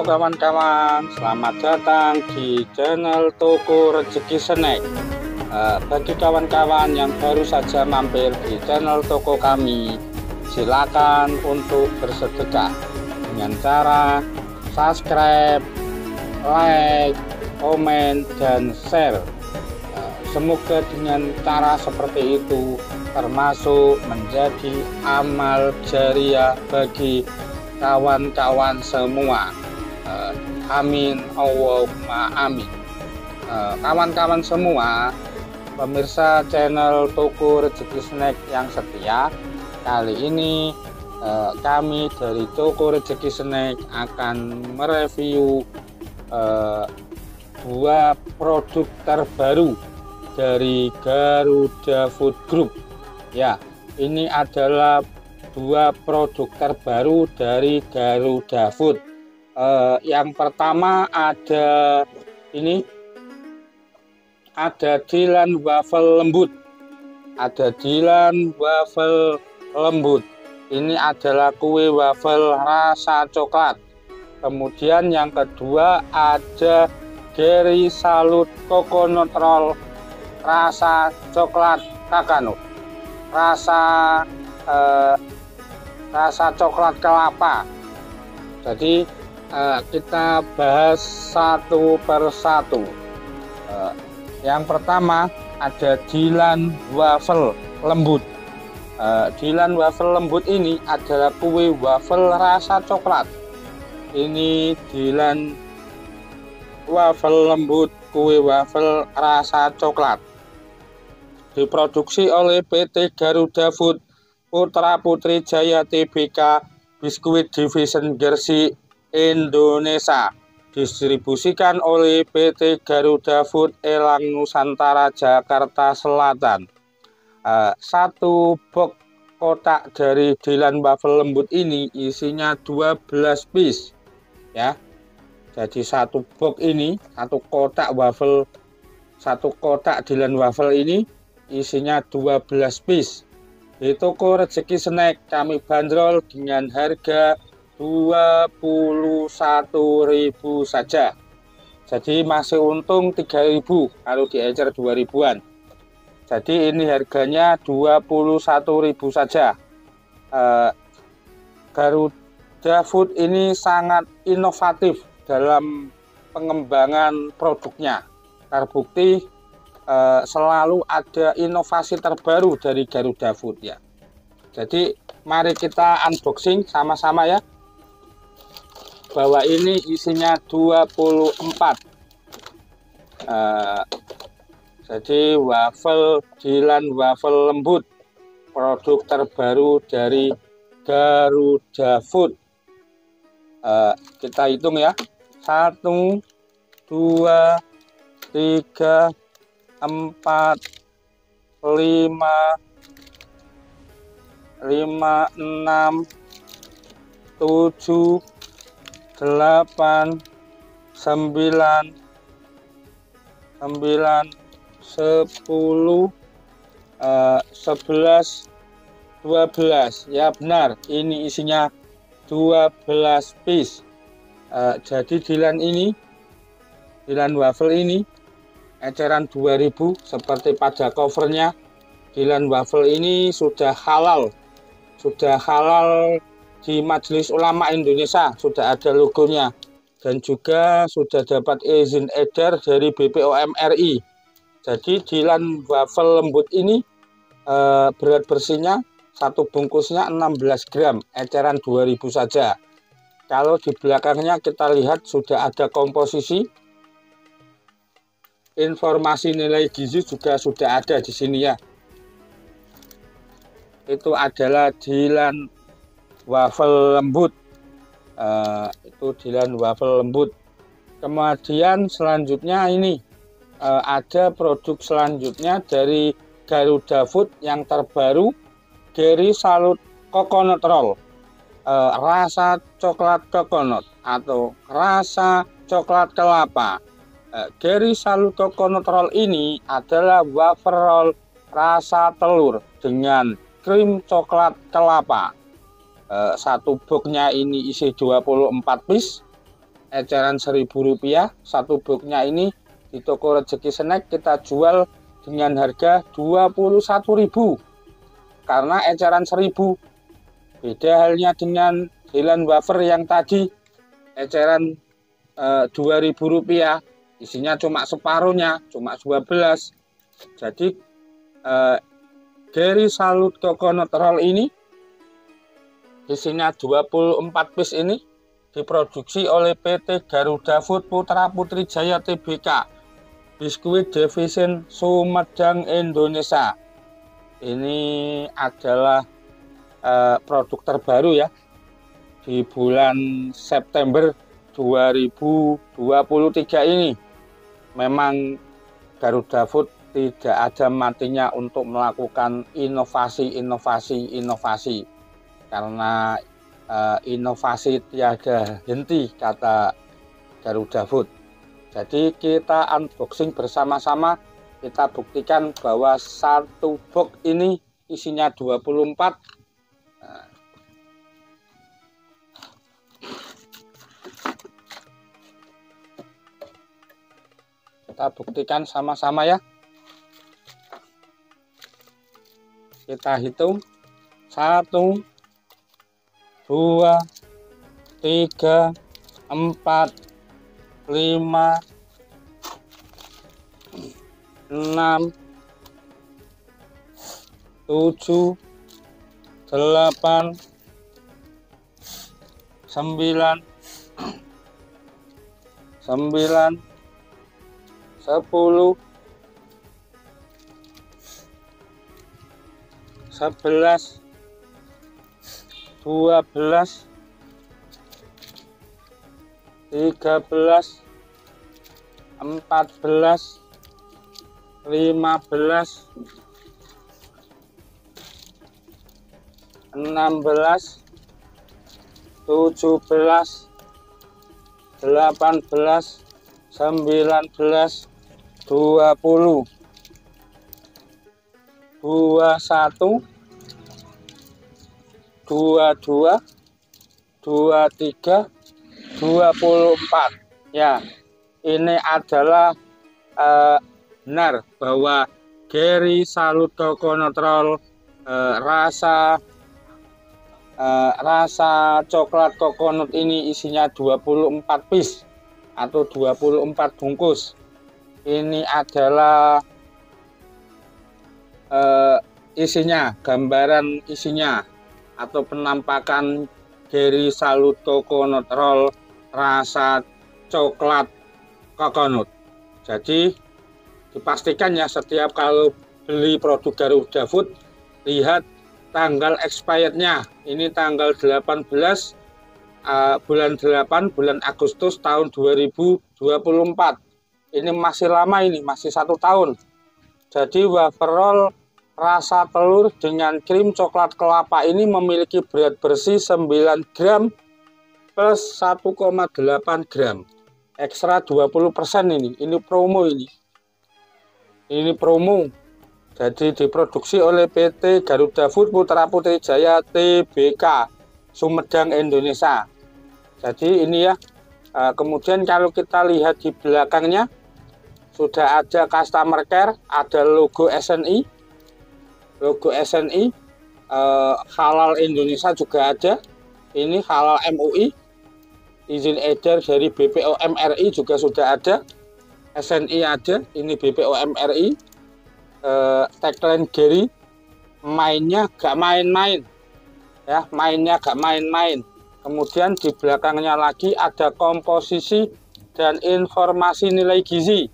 Halo kawan-kawan, selamat datang di channel Toko Rejeki Snack. Bagi kawan-kawan yang baru saja mampir di channel toko kami, silakan untuk bersedekah dengan cara subscribe, like, komen, dan share. Semoga dengan cara seperti itu termasuk menjadi amal jariah bagi kawan-kawan semua. Amin, Allahumma amin. Kawan-kawan semua pemirsa channel Toko Rejeki Snack yang setia, kali ini kami dari Toko Rejeki Snack akan mereview dua produk terbaru dari Garuda Food Group. Ya, ini adalah dua produk terbaru dari Garuda Food. Yang pertama ada Dilan Waffle Lembut. Ini adalah kue waffle rasa coklat. Kemudian yang kedua ada Gery Saluut Coconut Roll rasa coklat kakao, rasa coklat kelapa. Jadi kita bahas satu persatu. Yang pertama ada Dilan Waffle Lembut. Dilan Waffle Lembut ini adalah kue waffle rasa coklat. Ini Dilan Waffle Lembut, kue waffle rasa coklat, diproduksi oleh PT Garuda Food Putra Putri Jaya TBK Biskuit Division Gersi Indonesia, distribusikan oleh PT Garuda Food Elang Nusantara Jakarta Selatan. Satu box kotak dari Dilan Waffle Lembut ini isinya 12 piece ya. Jadi satu box ini, satu kotak Dilan Waffle ini isinya 12 piece. Di Toko Rejeki Snack kami bandrol dengan harga 21.000 saja. Jadi masih untung 3.000 kalau diecer 2.000-an. Jadi ini harganya 21.000 saja. Garuda Food ini sangat inovatif dalam pengembangan produknya. Terbukti selalu ada inovasi terbaru dari Garuda Food ya. Jadi mari kita unboxing sama-sama ya. Bahwa ini isinya 24. Jadi waffle Dilan Waffle Lembut, produk terbaru dari Garuda Food. Kita hitung ya. 1, 2, 3, 4, 5, 6, 7, 8, 9, 10, 11, 12 ya. Benar, ini isinya 12 piece. Jadi Dilan Waffle ini eceran 2000. Seperti pada covernya, Dilan Waffle ini sudah halal di Majelis Ulama Indonesia, sudah ada logonya, dan juga sudah dapat izin edar dari BPOM RI. Jadi Dilan Waffle Lembut ini berat bersihnya satu bungkusnya 16 gram, eceran 2000 saja. Kalau di belakangnya kita lihat sudah ada komposisi, informasi nilai gizi juga sudah ada di sini ya. Itu adalah Dilan Waffle Lembut. Kemudian selanjutnya ini ada produk selanjutnya dari Garuda Food yang terbaru, Gery Saluut Coconut Roll. Rasa coklat coconut atau rasa coklat kelapa. Gery Saluut Coconut Roll ini adalah wafer roll rasa telur dengan krim coklat kelapa. Satu boxnya ini isi 24 piece. eceran Rp1.000, satu boxnya ini di Toko Rejeki Snack kita jual dengan harga Rp21.000 karena eceran Rp1.000. Beda halnya dengan Dilan Waffle yang tadi, eceran Rp2.000, isinya cuma separuhnya, cuma 12. Jadi Gery Saluut Coconut Roll ini isinya 24 piece ini diproduksi oleh PT Garuda Food Putra Putri Jaya TBK, Biskuit Division Sumedang, Indonesia. Ini adalah produk terbaru ya di bulan September 2023 ini. Memang Garuda Food tidak ada matinya untuk melakukan inovasi karena inovasi tiada henti kata Garuda Food. Jadi kita unboxing bersama-sama, kita buktikan bahwa satu box ini isinya 24. Kita buktikan sama-sama ya. Kita hitung 11, 12, 13, 14. Ya, ini adalah benar bahwa Gery Saluut Coconut Roll rasa coklat coconut ini isinya 24 piece atau 24 bungkus. Ini adalah isinya, gambaran isinya atau penampakan Gery Saluut Coconut Roll rasa coklat coconut. Jadi dipastikan ya, setiap kalau beli produk Garuda Food lihat tanggal expirednya. Ini tanggal 18 bulan 8 bulan Agustus tahun 2024. Ini masih lama, ini masih 1 tahun. Jadi wafer roll rasa telur dengan krim coklat kelapa ini memiliki berat bersih 9 gram plus 1,8 gram, ekstra 20% ini promo ini promo. Jadi diproduksi oleh PT Garuda Food Putra Putri Jaya TBK Sumedang, Indonesia. Jadi ini ya, kemudian kalau kita lihat di belakangnya sudah ada customer care, ada logo SNI, halal Indonesia juga ada. Ini halal MUI, izin edar dari BPOM RI juga sudah ada, SNI ada. Ini BPOM RI, tagline Gery, mainnya gak main-main ya, mainnya gak main-main. Kemudian di belakangnya lagi ada komposisi dan informasi nilai gizi,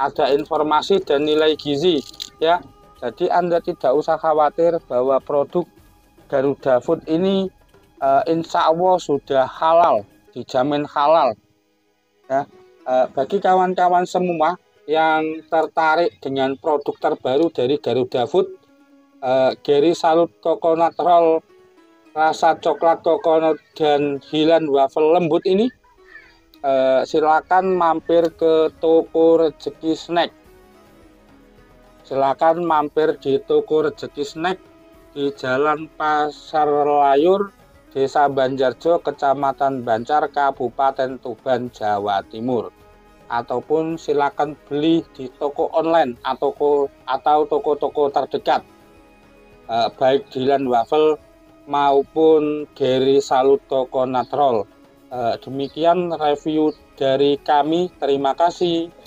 ada informasi dan nilai gizi ya. Jadi Anda tidak usah khawatir bahwa produk Garuda Food ini insya Allah sudah halal, dijamin halal. Ya. Bagi kawan-kawan semua yang tertarik dengan produk terbaru dari Garuda Food, Gery Saluut Coconut Roll rasa coklat coconut dan Dilan Waffle Lembut ini, silakan mampir ke Toko Rejeki Snack. Silakan mampir di Toko Rejeki Snack di Jalan Pasar Layur, Desa Banjarjo, Kecamatan Banjar, Kabupaten Tuban, Jawa Timur. Ataupun silakan beli di toko online atau toko-toko terdekat, baik Dilan Waffle maupun Gery Saluut Coconut Roll. Demikian review dari kami. Terima kasih.